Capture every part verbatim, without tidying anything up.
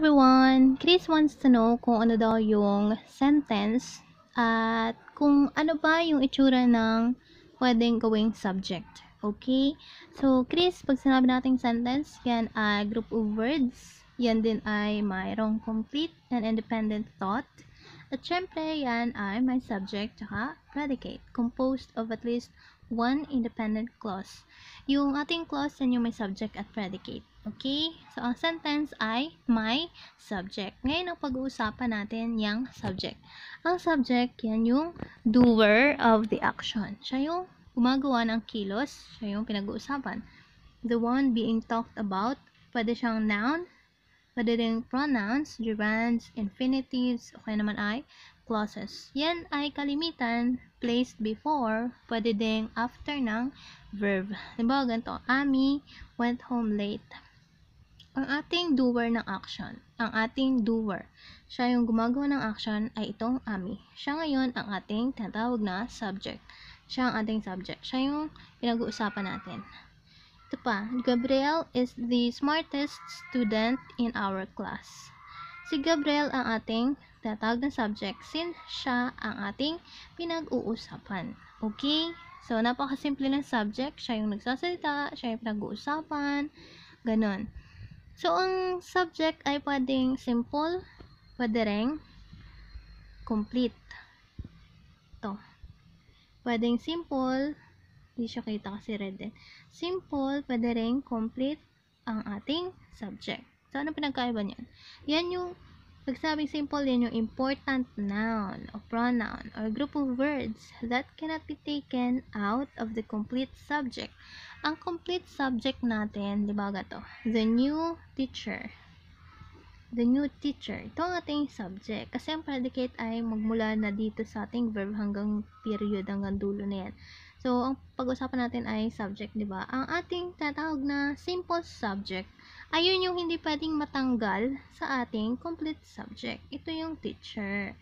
everyone! Chris wants to know kung ano daw yung sentence at kung ano ba yung itsura ng pwedeng gawing subject. Okay? So, Chris, pag sinabi nating sentence, yan ay group of words. Yan din ay mayroong complete and independent thought. At syempre, yan ay may subject tsaka predicate, composed of at least one independent clause. Yung ating clause, yan yung may subject at predicate. Okay? So, ang sentence ay may subject. Ngayon, ang pag-uusapan natin yung subject. Ang subject, yan yung doer of the action. Siya yung gumagawa ng kilos. Siya yung pinag-uusapan. The one being talked about, pwede siyang noun, pwede ding pronouns, gerunds, infinitives, o kaya naman ay clauses. Yan ay kalimitan, placed before, pwede ding after ng verb. Diba, ganito, Ami went home late. Ang ating doer ng action, ang ating doer, siya yung gumagawa ng action ay itong Ami. Siya ngayon ang ating tinatawag na subject. Siya ang ating subject. Siya yung pinag-uusapan natin. Ito pa, Gabriel is the smartest student in our class. Si Gabriel ang ating tatawag na subject since siya ang ating pinag-uusapan. Okay? So, napakasimple ng subject. Siya yung nagsasalita, siya yung pinag-uusapan, ganun. So, ang subject ay pwedeng simple, pwede ring complete. Ito. Pwedeng simple, hindi siya kita kasi red din. Simple, pwede rin complete ang ating subject. So, ano pinagkaiba niyan? Yan yung, pagsabing simple, yan yung important noun o pronoun or group of words that cannot be taken out of the complete subject. Ang complete subject natin, di ba gato? The new teacher. The new teacher. Ito ang ating subject. Kasi ang predicate ay magmula na dito sa ating verb hanggang period, hanggang dulo na yan. So, ang pag-usapan natin ay subject, di ba? Ang ating tatawag na simple subject, ayun yung hindi pwedeng matanggal sa ating complete subject. Ito yung teacher.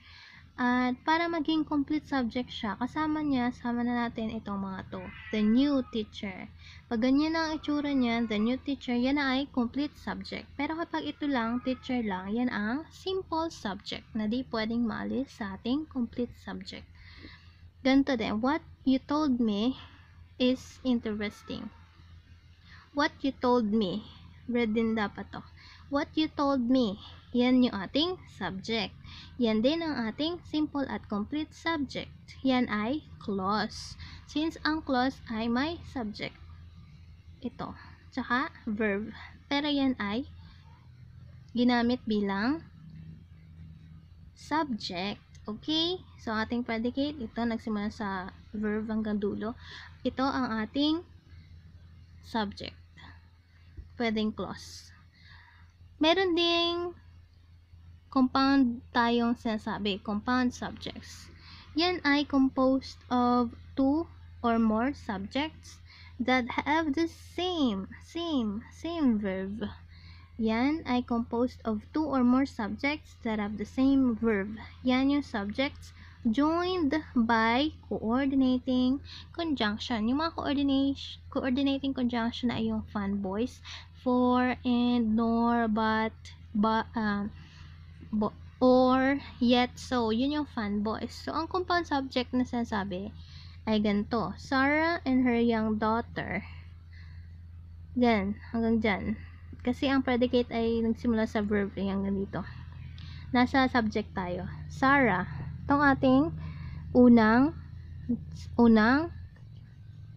At para maging complete subject siya, kasama niya, sama na natin itong mga to. The new teacher. Pag ganyan ang itsura niya, the new teacher, yan ay complete subject. Pero kapag ito lang, teacher lang, yan ang simple subject na di pwedeng maalis sa ating complete subject. Ganito din, what you told me is interesting. What you told me, red din dapat to. What you told me, yan yung ating subject. Yan din ang ating simple at complete subject. Yan ay clause. Since ang clause ay may subject. Ito, tsaka verb. Pero yan ay ginamit bilang subject. Okay, so ating predicate, ito nagsimula sa verb hanggang dulo. Ito ang ating subject. Pwedeng clause. Meron ding compound tayong sinasabi, compound subjects. Yan ay composed of two or more subjects that have the same, same, same verb. Yan ay composed of two or more subjects that have the same verb. Yan yung subjects joined by coordinating conjunction. Yung mga coordinating conjunction ay yung fun boys, for, and, nor, but, but, um, but, or, yet, so. Yun yung fun boys. So, ang compound subject na sinasabi ay ganito. Sarah and her young daughter. Dyan. Hanggang dyan. Kasi ang predicate ay nagsimula sa verb hanggang dito. Nasa subject tayo. Sarah. Itong ating unang unang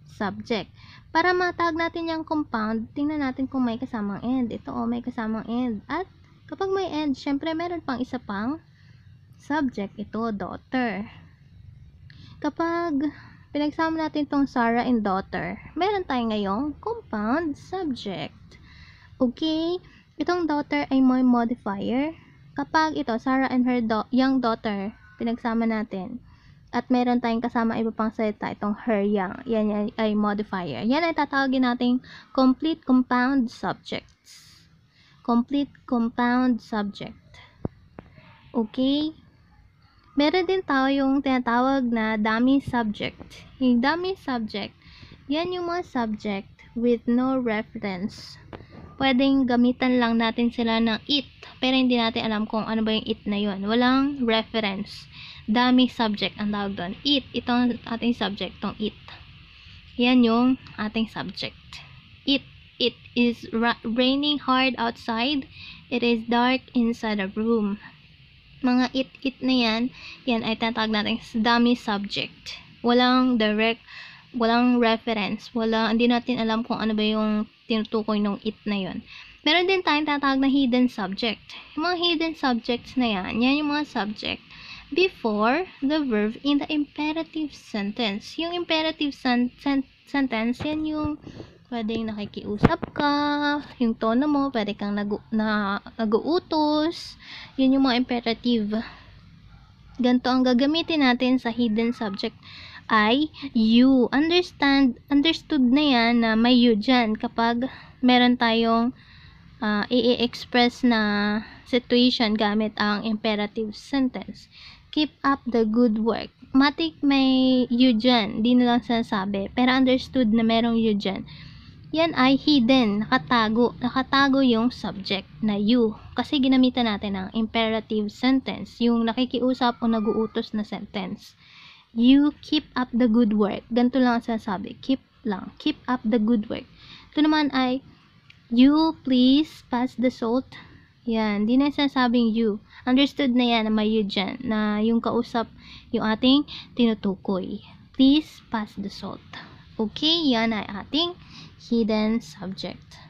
subject. Para matag natin yung compound, tingnan natin kung may kasamang end. Ito o, oh, may kasamang end. At kapag may end, syempre meron pang isa pang subject. Ito, daughter. Kapag pinagsama natin itong Sarah and daughter, meron tayo ngayong compound subject. Okay, itong daughter ay may modifier. Kapag ito, Sarah and her do young daughter, pinagsama natin. At meron tayong kasama iba pang salita, itong her young. Yan, yan ay modifier. Yan ay tatawagin nating complete compound subjects. Complete compound subject. Okay? Meron din tayong tinatawag na dummy subject. Yung dummy subject, yan yung mga subject with no reference. pwedeng gamitan lang natin sila ng it, pero hindi natin alam kung ano ba yung it na yun. Walang reference. Dummy subject ang tawag doon. It, itong ating subject, itong it. Yan yung ating subject. It, it is ra raining hard outside. It is dark inside the room. Mga it, it na yan, yan ay tatawag natin dummy subject. Walang direct, walang reference. Wala, hindi natin alam kung ano ba yung tinutukoy ng it na yun. Meron din tayong tatawag na hidden subject. Yung mga hidden subjects na yan, yan yung mga subject before the verb in the imperative sentence. Yung imperative sen sen sentence, yan yung pwedeng nakikiusap ka, yung tono mo, pwede kang nagu na naguutos. Yun yung mga imperative. Ganito ang gagamitin natin sa hidden subject ay you. Understand, understood na yan na may you dyan kapag meron tayong uh, i-express na situation gamit ang imperative sentence. Keep up the good work. Matik may you dyan, di na lang sinasabi, pero understood na merong you dyan. Yan ay hidden, nakatago, nakatago yung subject na you. Kasi ginamitan natin ang imperative sentence, yung nakikiusap o naguutos na sentence. You keep up the good work. Ganito lang ang sinasabi, keep lang, keep up the good work. Ito naman ay, you please pass the salt. Yan, di na sinasabing you. Understood na yan na may you dyan, na yung kausap yung ating tinutukoy. Please pass the salt. Okay, yan ay ating hidden subject.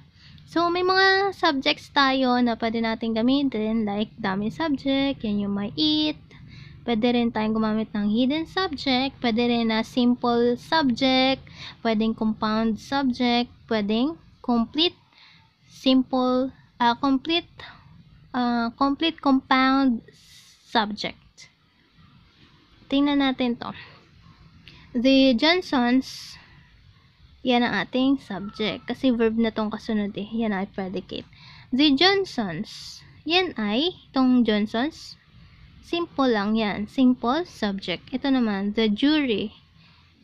So, may mga subjects tayo na pwede natin gamitin, like dummy subject, yan yung may it. Pwede rin tayong gumamit ng hidden subject, pwede rin na simple subject, pwedeng compound subject, pwedeng complete, simple, uh, complete, uh, complete compound subject. Tingnan natin to. The Johnsons, yan ang ating subject. Kasi verb na tong kasunod eh. Yan ay predicate. The Johnsons. Yan ay, itong Johnsons. Simple lang yan. Simple subject. Ito naman, the jury.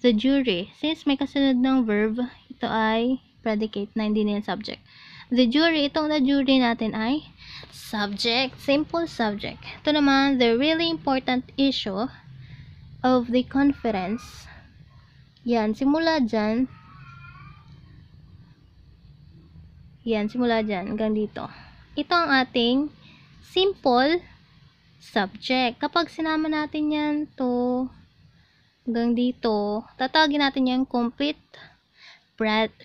The jury. Since may kasunod ng verb, ito ay predicate na hindi na yung subject. The jury. Itong the jury natin ay subject. Simple subject. Ito naman, the really important issue of the conference. Yan. Simula dyan. Yan, simula dyan, hanggang dito. Ito ang ating simple subject. Kapag sinama natin yan to hanggang dito, tatawagin natin yan complete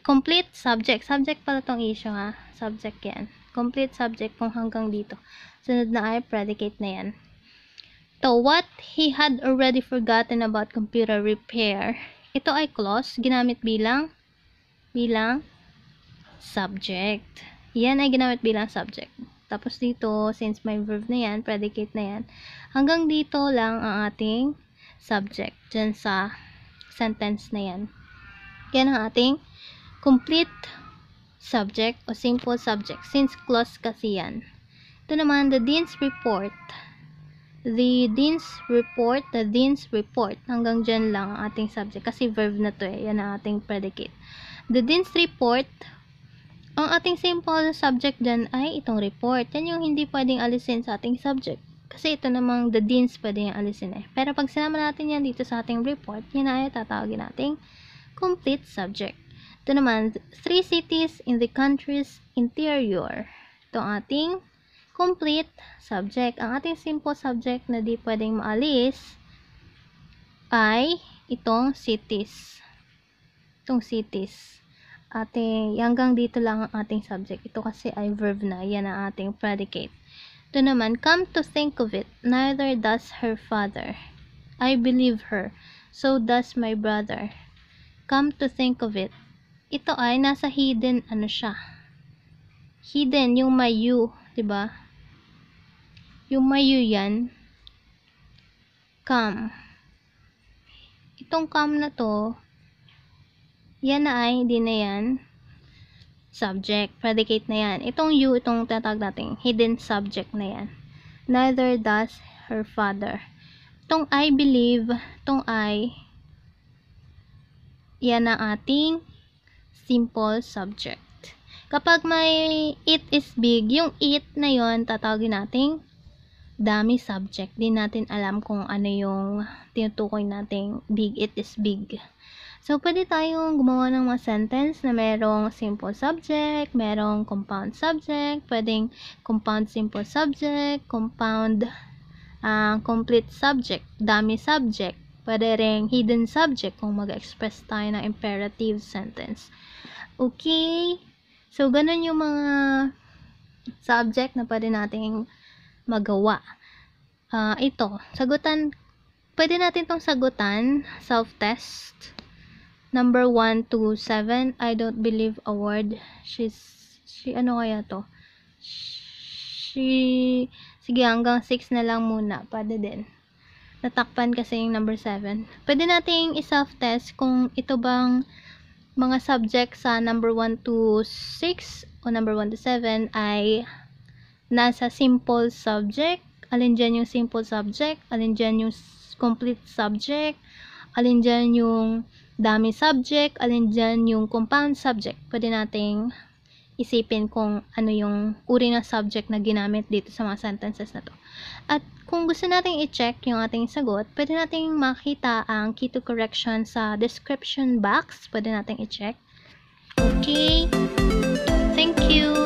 complete subject. Subject pala tong issue ha. Subject yan. Complete subject kung hanggang dito. Sunod na ay predicate na yan. To what he had already forgotten about computer repair. Ito ay clause. Ginamit bilang bilang subject. Yan ay ginamit bilang subject. Tapos dito, since may verb na yan, predicate na yan, hanggang dito lang ang ating subject. Diyan sa sentence na yan. Yan ang ating complete subject o simple subject. Since clause kasi yan. Ito naman, the dean's report. The dean's report, the dean's report. Hanggang dyan lang ang ating subject. Kasi verb na to eh. Yan ang ating predicate. The dean's report. Ang ating simple subject dyan ay itong report. Yan yung hindi pwedeng alisin sa ating subject. Kasi ito namang the deans pwede yung alisin eh. Pero pag sinama natin yan dito sa ating report, yan ay tatawagin nating complete subject. Ito naman, three cities in the country's interior. Ito ang ating complete subject. Ang ating simple subject na di pwedeng maalis ay itong cities. Itong cities. Ating, hanggang dito lang ang ating subject. Ito kasi ay verb na. Yan ang ating predicate. Ito naman, come to think of it, neither does her father. I believe her. So does my brother. Come to think of it. Ito ay nasa hidden, ano siya? Hidden, yung may you. Diba? Yung may you yan. Come. Itong come na to, yan na ay, hindi na yan subject, predicate na yan. Itong you, itong tatawag natin hidden subject na yan. Neither does her father. Itong I believe, itong I, yan na ating simple subject. Kapag may it is big, yung it na yon tatawagin nating dami subject. Di natin alam kung ano yung tinutukoy nating big, it is big. So, pwede tayong gumawa ng mga sentence na merong simple subject, merong compound subject, pwedeng compound simple subject, compound uh, complete subject, dami subject, pwede ring hidden subject kung mag-express tayo ng imperative sentence. Okay? So, ganun yung mga subject na pwede nating magawa. Uh, ito, sagutan, pwede natin tong sagutan, self-test. Number one to seven, I don't believe a word. She's, she, ano kaya to? She, sige, hanggang six na lang muna. Pwede din. Natakpan kasi yung number seven. Pwede nating i-self-test kung ito bang mga subject sa number one to six o number one to seven ay nasa simple subject. Alin dyan yung simple subject? Alin dyan yung complete subject? Alin dyan yung dami subject, alin dyan yung compound subject. Pwede nating isipin kung ano yung uri ng subject na ginamit dito sa mga sentences na to. At kung gusto nating i-check yung ating sagot, pwede nating makita ang key to correction sa description box. Pwede nating i-check. Okay. Thank you.